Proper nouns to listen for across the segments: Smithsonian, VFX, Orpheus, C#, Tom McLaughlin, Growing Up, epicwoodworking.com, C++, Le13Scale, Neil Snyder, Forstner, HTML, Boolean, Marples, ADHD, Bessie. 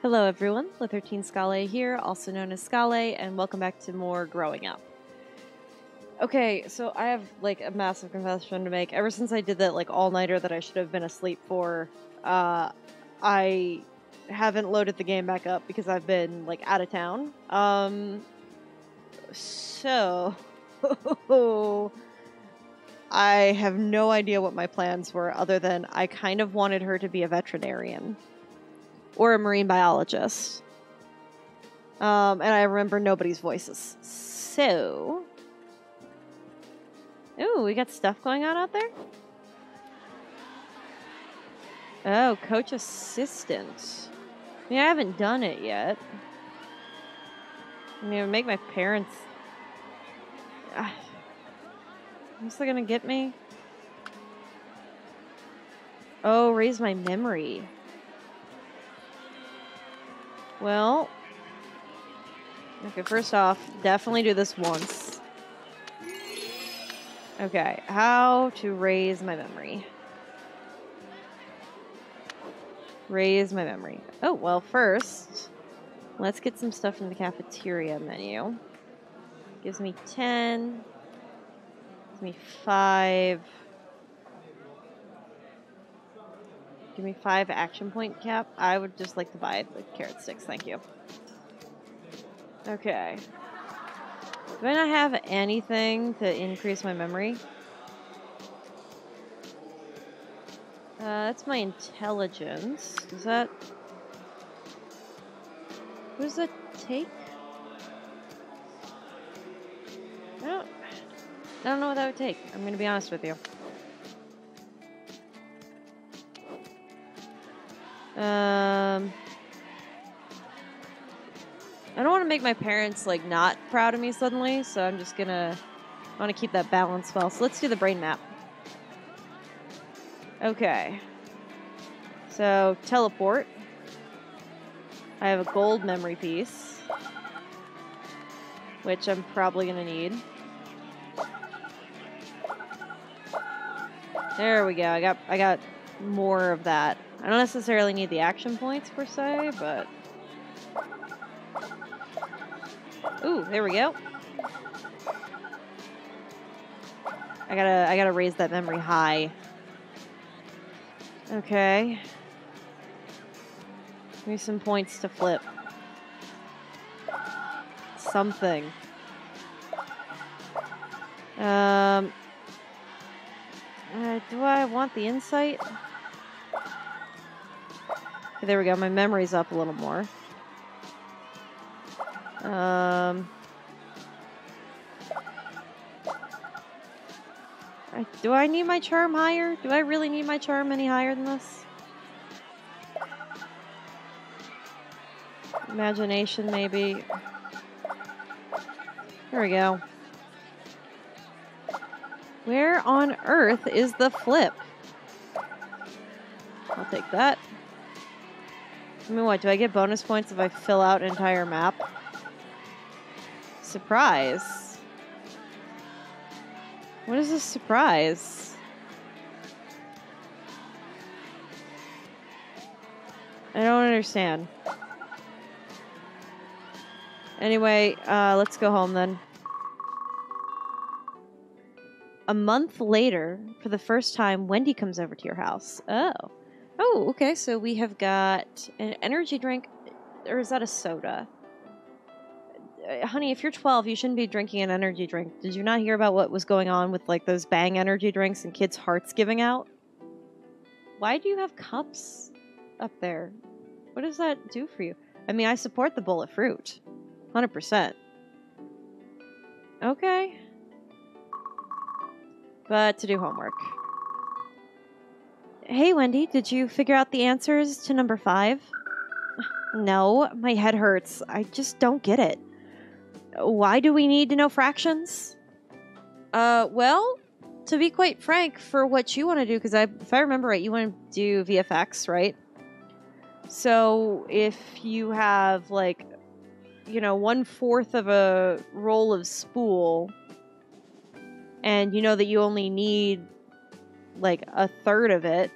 Hello everyone, Le13Scale here, also known as Scale, and welcome back to more Growing Up. Okay, so I have like a massive confession to make. Ever since I did that like all-nighter that I should have been asleep for, I haven't loaded the game back up because I've been like out of town. I have no idea what my plans were other than I kind of wanted her to be a veterinarian. Or a marine biologist. And I remember nobody's voices. So. Ooh, we got stuff going on out there? Oh, coach assistant. I mean, I haven't done it yet. I mean, it would make my parents... I'm still gonna get me. Oh, raise my memory. Well, okay, first off, definitely do this once. Okay, how to raise my memory. Raise my memory. Oh, well, first, let's get some stuff from the cafeteria menu. Gives me 10. Gives me 5. Give me 5 action point cap. I would just like to buy the carrot sticks. Thank you. Okay. Do I not have anything to increase my memory? That's my intelligence. Is that... What does that take? I don't know what that would take. I'm going to be honest with you. I don't want to make my parents like not proud of me suddenly, so I'm just gonna want to keep that balance well. So let's do the brain map. Okay. So teleport. I have a gold memory piece, which I'm probably gonna need. There we go. I got more of that. I don't necessarily need the action points, per se, but... Ooh, there we go. I gotta raise that memory high. Okay. Give me some points to flip. Something. Do I want the insight? Okay, there we go. My memory's up a little more. Do I need my charm higher? Do I really need my charm any higher than this? Imagination, maybe. Here we go. Where on earth is the flip? I'll take that. I mean, what, do I get bonus points if I fill out an entire map? Surprise. What is this surprise? I don't understand. Anyway, let's go home then. A month later, for the first time, Wendy comes over to your house. Oh. Oh, okay, so we have got an energy drink, or is that a soda? Honey, if you're 12, you shouldn't be drinking an energy drink. Did you not hear about what was going on with, like, those Bang energy drinks and kids' hearts giving out? Why do you have cups up there? What does that do for you? I mean, I support the bowl of fruit. 100%. Okay. But to do homework. Hey, Wendy, did you figure out the answers to number 5? No, my head hurts. I just don't get it. Why do we need to know fractions? Well, to be quite frank, for what you want to do, because if I remember right, you want to do VFX, right? So if you have, like, you know, 1/4 of a roll of spool, and you know that you only need, like, 1/3 of it,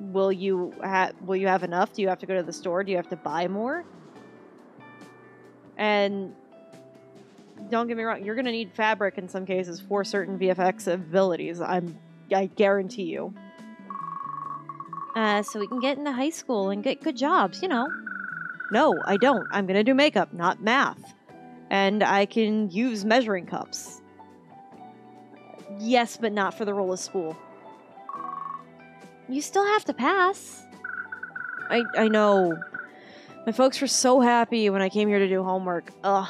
will you have enough? Do you have to go to the store? Do you have to buy more? And don't get me wrong, you're going to need fabric in some cases for certain VFX abilities. I guarantee you. So we can get into high school and get good jobs, you know. No, I don't. I'm going to do makeup, not math. And I can use measuring cups. Yes, but not for the role of school. You still have to pass. I know. My folks were so happy when I came here to do homework. Ugh.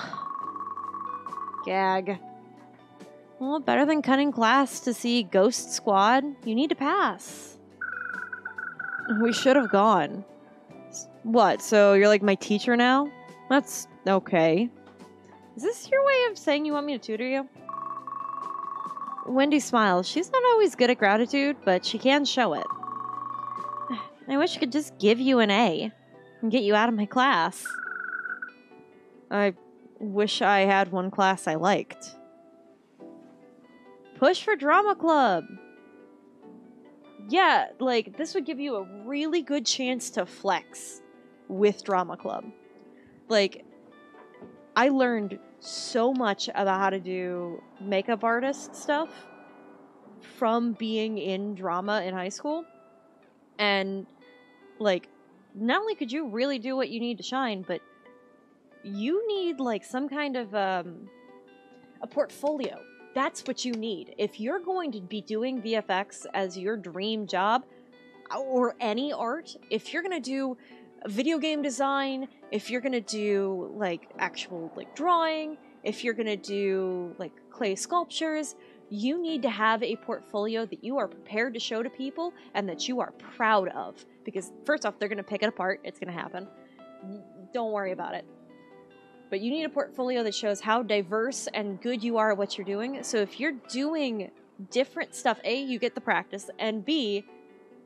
Gag. Well, better than cutting class to see Ghost Squad. You need to pass. We should have gone. What, so you're like my teacher now? That's okay. Is this your way of saying you want me to tutor you? Wendy smiles. She's not always good at gratitude, but she can show it. I wish I could just give you an A and get you out of my class. I wish I had one class I liked. Push for drama club! Yeah, like, this would give you a really good chance to flex with drama club. Like, I learned so much about how to do makeup artist stuff from being in drama in high school. And, like, not only could you really do what you need to shine, but you need, like, some kind of a portfolio. That's what you need. If you're going to be doing VFX as your dream job, or any art, if you're going to do video game design, if you're going to do, like, actual, like, drawing, if you're going to do, like, clay sculptures, you need to have a portfolio that you are prepared to show to people and that you are proud of. Because, first off, they're going to pick it apart. It's going to happen. Don't worry about it. But you need a portfolio that shows how diverse and good you are at what you're doing. So if you're doing different stuff, A, you get the practice, and B,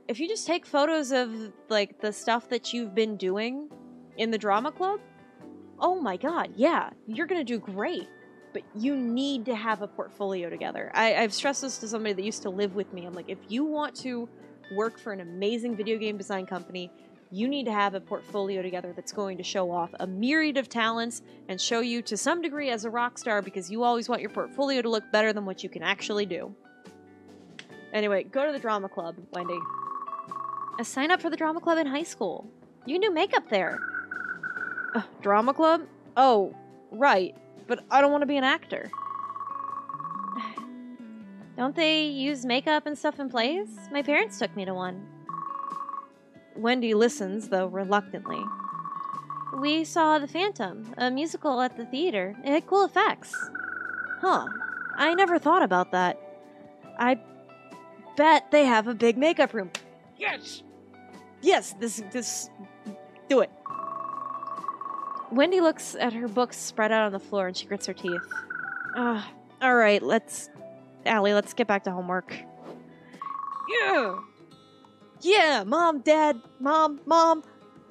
if you just take photos of, like, the stuff that you've been doing in the drama club, oh my god, yeah, you're gonna do great. But you need to have a portfolio together. I've stressed this to somebody that used to live with me. I'm like, if you want to work for an amazing video game design company, you need to have a portfolio together that's going to show off a myriad of talents and show you to some degree as a rock star, because you always want your portfolio to look better than what you can actually do. Anyway, go to the drama club, Wendy. Sign up for the drama club in high school. You can do makeup there. Drama club? Oh, right. But I don't want to be an actor. Don't they use makeup and stuff in plays? My parents took me to one. Wendy listens, though reluctantly. We saw The Phantom, a musical at the theater. It had cool effects. Huh. I never thought about that. I bet they have a big makeup room. Yes! Yes, this... do it. Wendy looks at her books spread out on the floor and she grits her teeth. Alright, Allie, let's get back to homework. Yeah! Yeah, mom, dad, mom.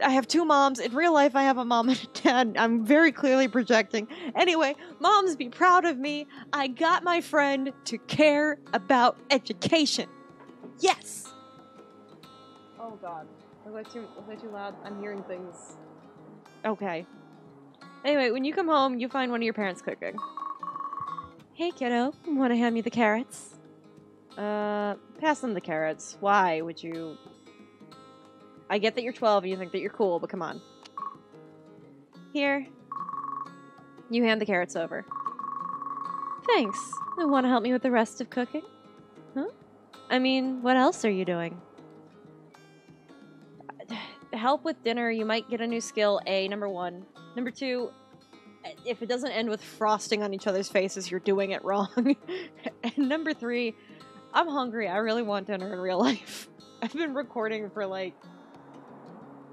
I have two moms. In real life, I have a mom and a dad. I'm very clearly projecting. Anyway, moms, be proud of me. I got my friend to care about education. Yes! Oh, God. Was I too loud? I'm hearing things. Okay. Anyway, when you come home, you find one of your parents cooking. Hey, kiddo. Want to hand me the carrots? Pass them the carrots. Why would you... I get that you're 12 and you think that you're cool, but come on. Here. You hand the carrots over. Thanks. You want to help me with the rest of cooking? Huh? I mean, what else are you doing? Help with dinner. You might get a new skill, A, number one. Number two, if it doesn't end with frosting on each other's faces, you're doing it wrong. And number three... I'm hungry. I really want dinner in real life. I've been recording for like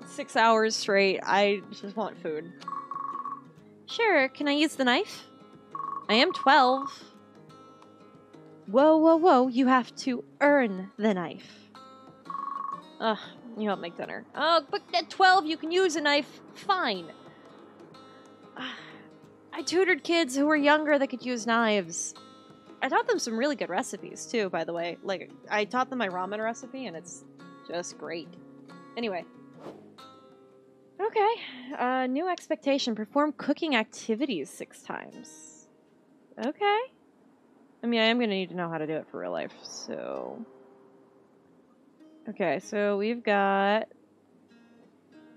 6 hours straight. I just want food. Sure. Can I use the knife? I am 12. Whoa, whoa, whoa. You have to earn the knife. Ugh. You help make dinner. Oh, but at 12 you can use a knife. Fine. I tutored kids who were younger that could use knives. I taught them some really good recipes, too, by the way. Like, I taught them my ramen recipe, and it's just great. Anyway. Okay. New expectation. Perform cooking activities 6 times. Okay. I mean, I am going to need to know how to do it for real life, so... Okay, so we've got...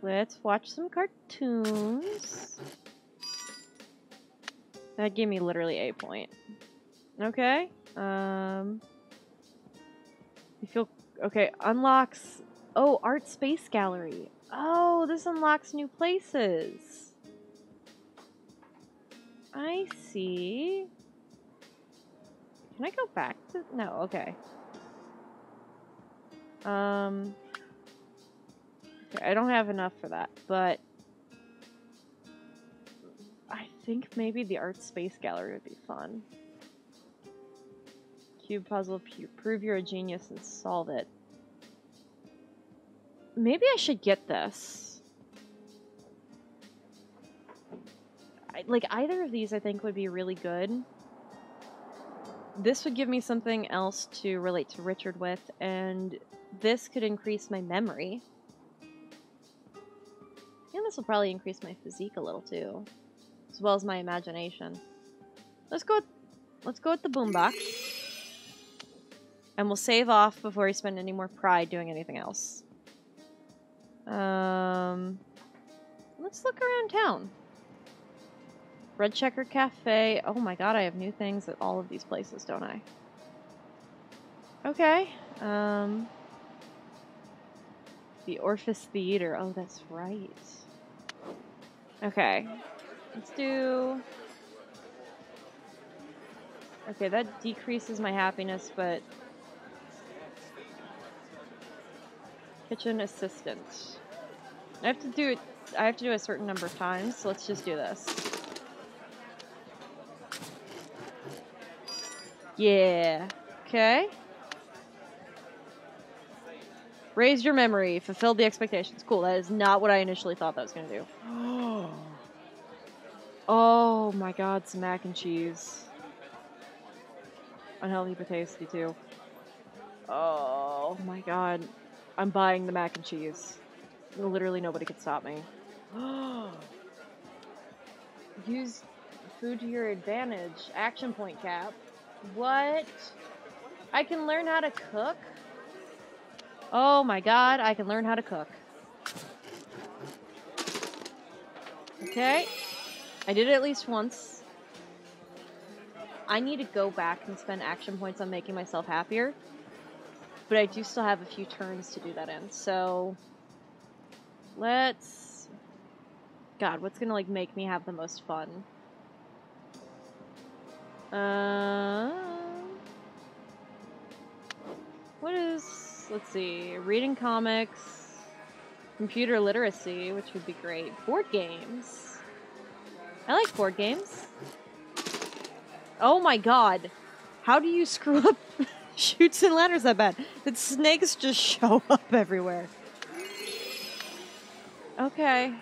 Let's watch some cartoons. That gave me literally a point. Okay. You feel... Okay, unlocks... Oh, art space gallery. Oh, this unlocks new places. I see... Can I go back to... No, okay. Okay, I don't have enough for that, but... I think maybe the art space gallery would be fun. Cube puzzle, prove you're a genius and solve it. Maybe I should get this. Like, either of these I think would be really good. This would give me something else to relate to Richard with, and this could increase my memory. And this will probably increase my physique a little too, as well as my imagination. Let's go with the boombox. And we'll save off before we spend any more pride doing anything else. Let's look around town. Red Checker Cafe. Oh my god, I have new things at all of these places, don't I? Okay. The Orpheus Theater. Oh, that's right. Okay. Let's do... Okay, that decreases my happiness, but... Kitchen Assistant. I have to do a certain number of times, so let's just do this. Yeah. Okay. Raise your memory. Fulfilled the expectations. Cool. That is not what I initially thought that was going to do. Oh my god. Some mac and cheese. Unhealthy but tasty too. Oh my god. I'm buying the mac and cheese. Literally nobody could stop me. Use food to your advantage. Action point cap. What? I can learn how to cook? Oh my god, I can learn how to cook. Okay. I did it at least once. I need to go back and spend action points on making myself happier. But I do still have a few turns to do that in, so... Let's... God, what's gonna, like, make me have the most fun? What is, let's see, reading comics, computer literacy, which would be great. Board games. I like board games. Oh my god. How do you screw up Chutes and Ladders that bad? The snakes just show up everywhere. Okay.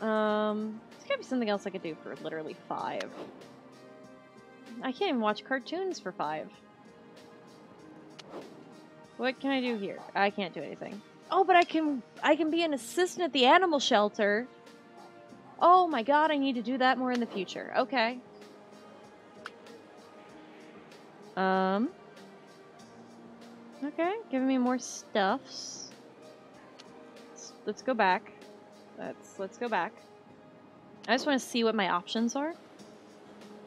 There's gotta be something else I could do for literally 5. I can't even watch cartoons for 5. What can I do here? I can't do anything. Oh, but I can be an assistant at the animal shelter. Oh my god, I need to do that more in the future. Okay. Okay, giving me more stuffs. Let's go back. Let's go back. I just want to see what my options are.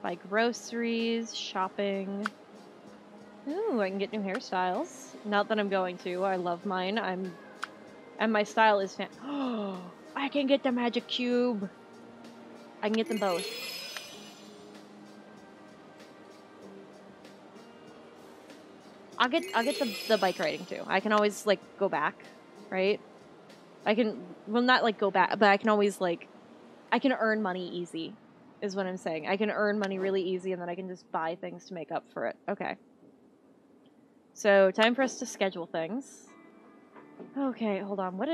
Buy groceries, shopping. Ooh, I can get new hairstyles. Not that I'm going to. I love mine. And my style is Oh, I can get the magic cube. I can get them both. I'll get the bike riding too. I can always like go back, right? I can not like go back, but I can always like earn money easy. Is what I'm saying. I can earn money really easy, and then I can just buy things to make up for it. Okay. So, time for us to schedule things. Okay, hold on. What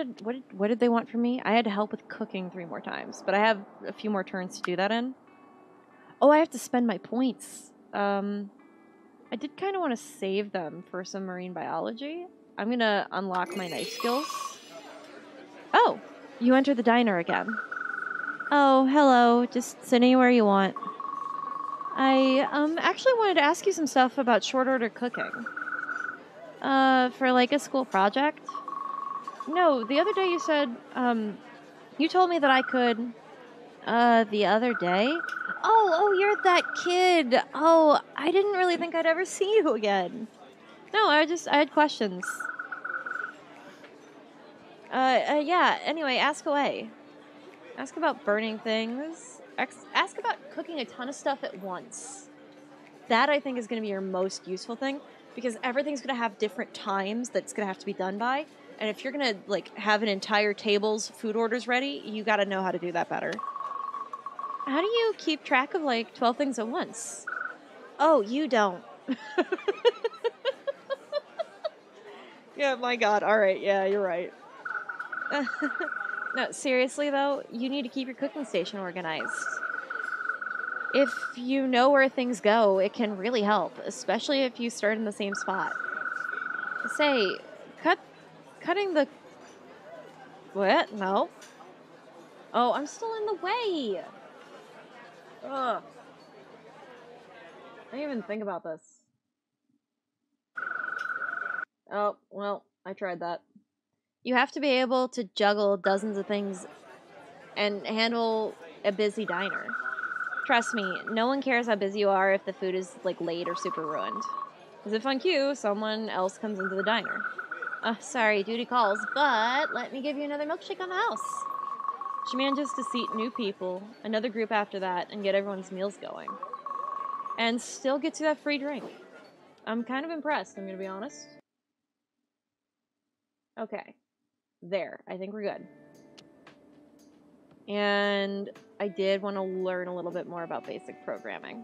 did they want from me? I had to help with cooking 3 more times, but I have a few more turns to do that in. Oh, I have to spend my points. I did kind of want to save them for some marine biology. I'm going to unlock my knife skills. Oh, you enter the diner again. Oh, hello. Just sit anywhere you want. I actually wanted to ask you some stuff about short order cooking. For like a school project? No, the other day you said, you told me that I could, the other day? Oh, you're that kid. Oh, I didn't really think I'd ever see you again. No, I had questions. Yeah, anyway, ask away. Ask about burning things. Ask about cooking a ton of stuff at once. That, I think, is going to be your most useful thing, because everything's going to have different times that's going to have to be done by. And if you're going to, like, have an entire table's food orders ready, you got to know how to do that better. How do you keep track of, like, 12 things at once? Oh, you don't. Yeah, my God. All right. Yeah, you're right. No, seriously, though, you need to keep your cooking station organized. If you know where things go, it can really help, especially if you start in the same spot. Say, cutting the... What? No. Oh, I'm still in the way. Ugh. I didn't even think about this. Oh, well, I tried that. You have to be able to juggle dozens of things and handle a busy diner. Trust me, no one cares how busy you are if the food is, like, late or super ruined. Because if on cue, someone else comes into the diner. Oh, sorry, duty calls, but let me give you another milkshake on the house. She manages to seat new people, another group after that, and get everyone's meals going. And still gets you that free drink. I'm kind of impressed, I'm going to be honest. Okay. There. I think we're good. And I did want to learn a little bit more about basic programming.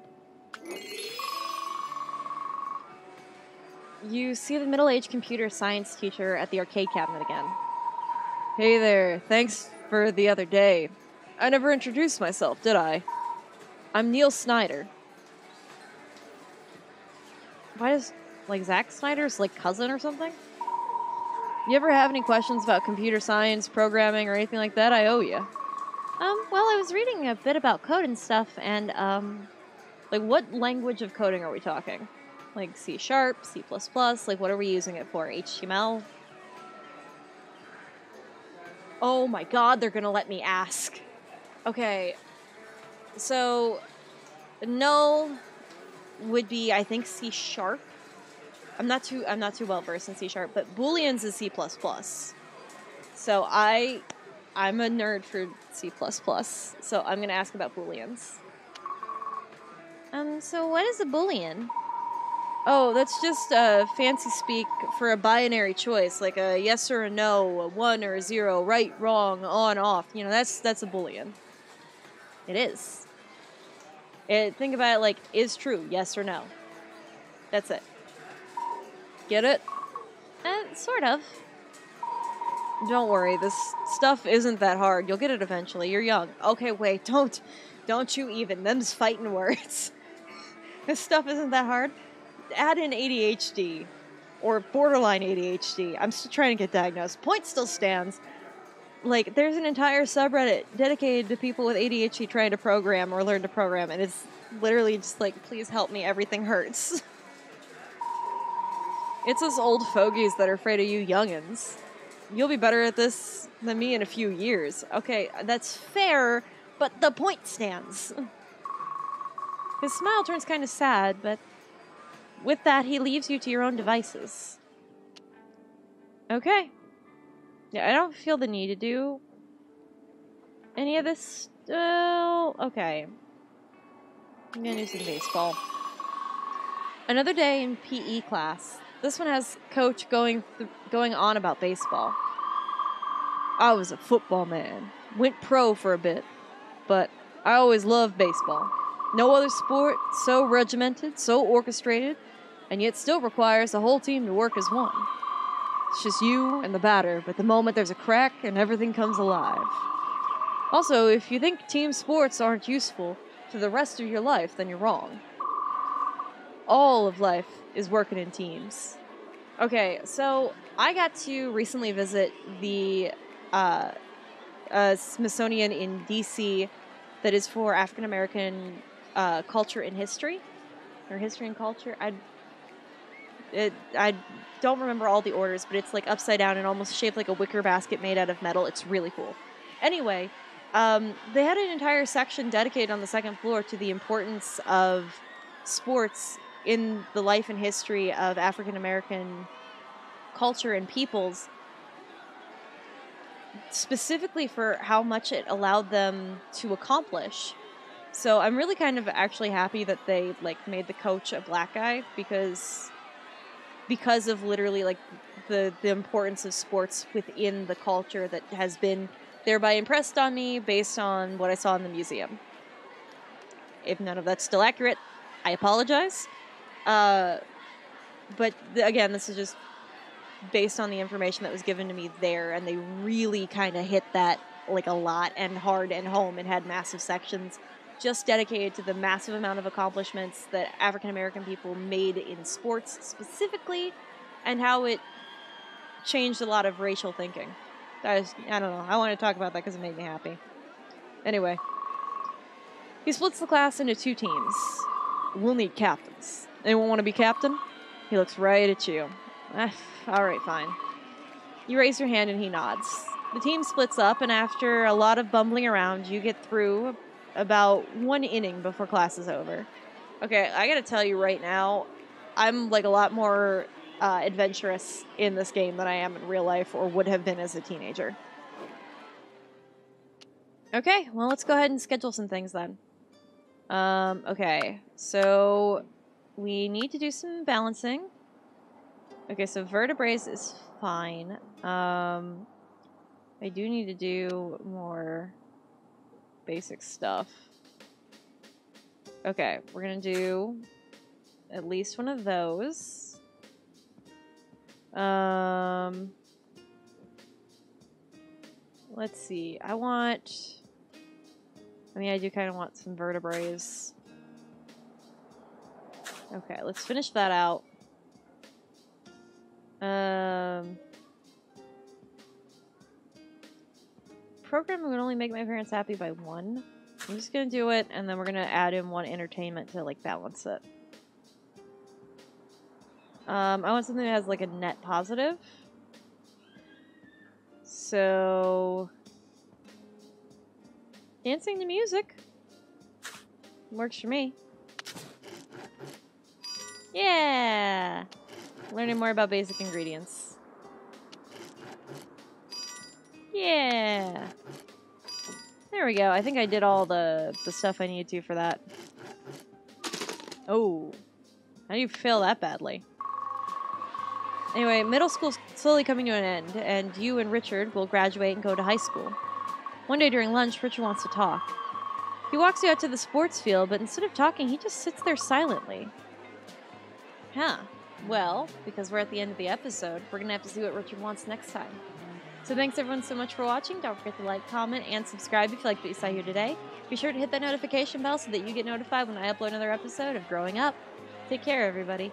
You see the middle-aged computer science teacher at the arcade cabinet again. Hey there. Thanks for the other day. I never introduced myself, did I? I'm Neil Snyder. Why does, like, Zack Snyder's, like, cousin or something? You ever have any questions about computer science, programming, or anything like that? I owe you. Well, I was reading a bit about code and stuff, and, like, what language of coding are we talking? Like, C#, C++, like, what are we using it for? HTML? Oh my God, they're gonna let me ask. Okay, so, null would be, I think, C#. I'm not too well versed in C#, but Booleans is C++. So I'm a nerd for C++, so I'm going to ask about Booleans. So what is a Boolean? Oh, that's just fancy speak for a binary choice, like a yes or a no, a 1 or a 0, right, wrong, on, off. You know, that's a Boolean. It is. Think about it like, is true, yes or no. That's it. Get it? Sort of. Don't worry, this stuff isn't that hard. You'll get it eventually. You're young. Okay, wait, don't you even. Them's fighting words. This stuff isn't that hard. Add in ADHD or borderline ADHD. I'm still trying to get diagnosed. Point still stands. Like, there's an entire subreddit dedicated to people with ADHD trying to program or learn to program, and it's literally just like, please help me, everything hurts. It's us old fogies that are afraid of you youngins. You'll be better at this than me in a few years. Okay, that's fair, but the point stands. His smile turns kind of sad, but with that, he leaves you to your own devices. Okay. Yeah, I don't feel the need to do any of this still. Okay. I'm gonna do some baseball. Another day in PE class. This one has coach going on about baseball. I was a football man. Went pro for a bit. But I always loved baseball. No other sport so regimented, so orchestrated, and yet still requires the whole team to work as one. It's just you and the batter, but the moment there's a crack and everything comes alive. Also, if you think team sports aren't useful for the rest of your life, then you're wrong. All of life is working in teams. Okay, so I got to recently visit the Smithsonian in D.C. that is for African American culture and history, or history and culture. I don't remember all the orders, but it's like upside down and almost shaped like a wicker basket made out of metal. It's really cool. Anyway, they had an entire section dedicated on the second floor to the importance of sports in the life and history of African American culture and peoples, specifically for how much it allowed them to accomplish. So I'm really kind of actually happy that they like made the coach a black guy, because of literally like the importance of sports within the culture that has been thereby impressed on me based on what I saw in the museum. If none of that's still accurate, I apologize. But again, this is just based on the information that was given to me there, and they really kind of hit that like a lot and hard and home, and had massive sections just dedicated to the massive amount of accomplishments that African American people made in sports specifically, and how it changed a lot of racial thinking. I don't know. I want to talk about that because it made me happy. Anyway, he splits the class into two teams. We'll need captains. Anyone want to be captain? He looks right at you. All right, fine. You raise your hand and he nods. The team splits up, and after a lot of bumbling around, you get through about one inning before class is over. Okay, I gotta tell you right now, I'm like a lot more adventurous in this game than I am in real life, or would have been as a teenager. Okay, well, let's go ahead and schedule some things then. Okay, so we need to do some balancing. Okay, so vertebrae is fine. I do need to do more basic stuff. Okay, we're gonna do at least one of those. Let's see. I do kind of want some vertebrae. Okay, let's finish that out. Program would only make my parents happy by one. I'm just gonna do it, and then we're gonna add in one entertainment to like balance it. I want something that has like a net positive. So dancing to music works for me. Yeah! Learning more about basic ingredients. Yeah! There we go. I think I did all the stuff I needed to for that. Oh. How do you fail that badly? Anyway, middle school's slowly coming to an end, and you and Richard will graduate and go to high school. One day during lunch, Richard wants to talk. He walks you out to the sports field, but instead of talking, he just sits there silently. Huh. Well, because we're at the end of the episode, we're going to have to see what Richard wants next time. So thanks everyone so much for watching. Don't forget to like, comment, and subscribe if you liked what you saw here today. Be sure to hit that notification bell so that you get notified when I upload another episode of Growing Up. Take care, everybody.